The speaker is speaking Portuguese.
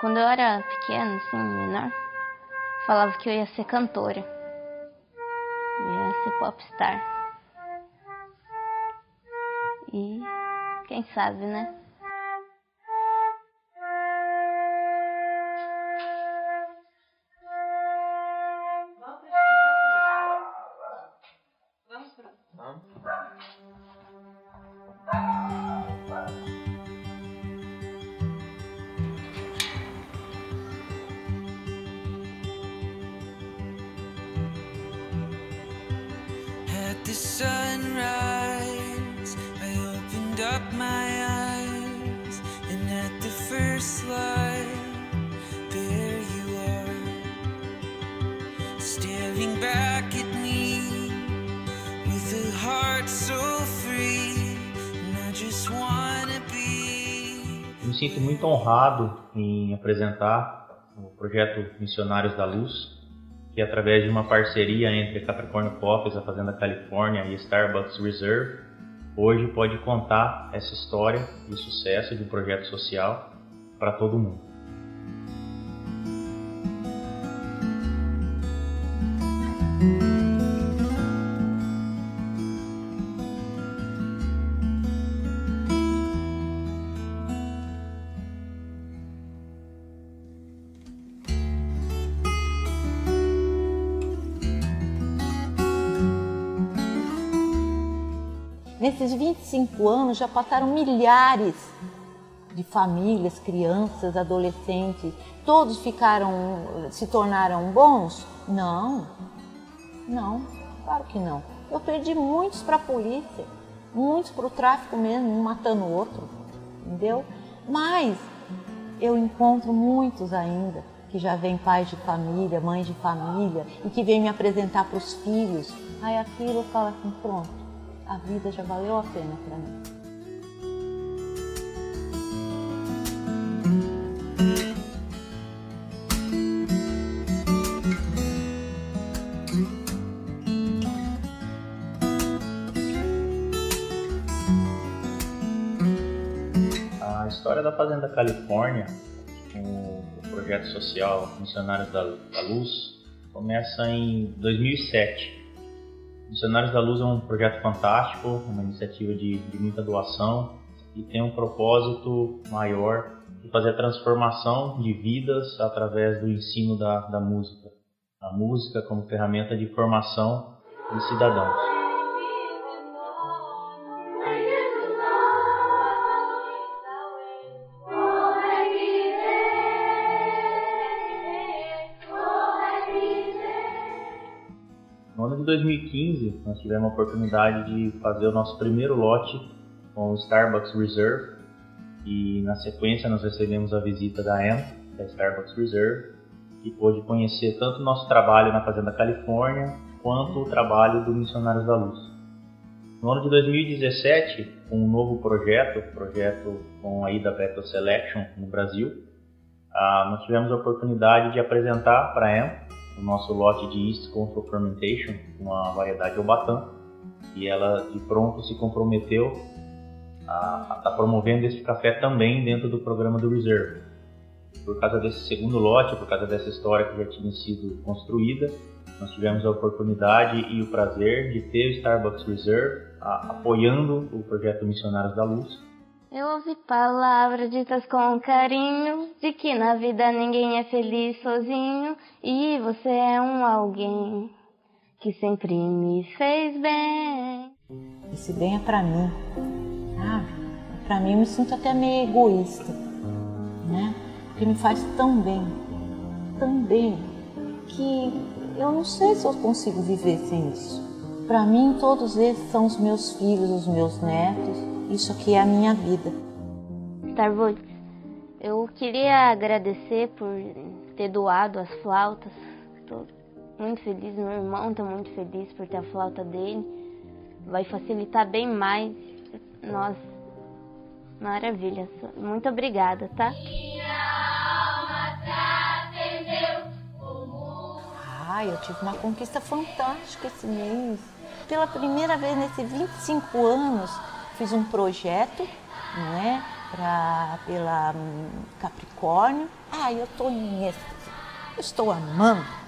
Quando eu era pequena, assim, menor, falava que eu ia ser cantora. Eu ia ser popstar. E quem sabe, né? Me sinto muito honrado em apresentar o projeto Missionários da Luz, que através de uma parceria entre Capricórnio Coffees, a Fazenda Califórnia e Starbucks Reserve, hoje pode contar essa história de sucesso de um projeto social para todo mundo. Nesses 25 anos já passaram milhares de famílias, crianças, adolescentes. Todos se tornaram bons? Não, não, claro que não. Eu perdi muitos para a polícia, muitos para o tráfico mesmo, um matando o outro, entendeu? Mas eu encontro muitos ainda que já vêm pais de família, mães de família e que vêm me apresentar para os filhos. Aí aquilo eu falo assim, pronto. A vida já valeu a pena para mim. A história da Fazenda Califórnia, com o projeto social Missionários da Luz, começa em 2007. Missionários da Luz é um projeto fantástico, uma iniciativa de muita doação e tem um propósito maior de fazer a transformação de vidas através do ensino da música. A música como ferramenta de formação de cidadãos. No ano de 2015, nós tivemos a oportunidade de fazer o nosso primeiro lote com o Starbucks Reserve e, na sequência, nós recebemos a visita da Ann, da Starbucks Reserve, que pôde conhecer tanto o nosso trabalho na Fazenda Califórnia quanto o trabalho do Missionários da Luz. No ano de 2017, com um novo projeto com a ida Beta Selection no Brasil, nós tivemos a oportunidade de apresentar para a Ann o nosso lote de East Control Fermentation, uma variedade Obatã, e ela de pronto se comprometeu a estar promovendo esse café também dentro do programa do Reserve. Por causa desse segundo lote, por causa dessa história que já tinha sido construída, nós tivemos a oportunidade e o prazer de ter o Starbucks Reserve apoiando o projeto Missionários da Luz. Eu ouvi palavras ditas com carinho, de que na vida ninguém é feliz sozinho, e você é um alguém que sempre me fez bem. Esse bem é pra mim, sabe? Pra mim eu me sinto até meio egoísta, né? Porque me faz tão bem, que eu não sei se eu consigo viver sem isso. Pra mim todos esses são os meus filhos, os meus netos. Isso aqui é a minha vida. Tarvot, eu queria agradecer por ter doado as flautas. Estou muito feliz, meu irmão está muito feliz por ter a flauta dele. Vai facilitar bem mais. Nossa, maravilha. Muito obrigada, tá? Eu tive uma conquista fantástica esse mês. Pela primeira vez nesses 25 anos, fiz um projeto, não é? pela Capricórnio. Ah, eu estou amando.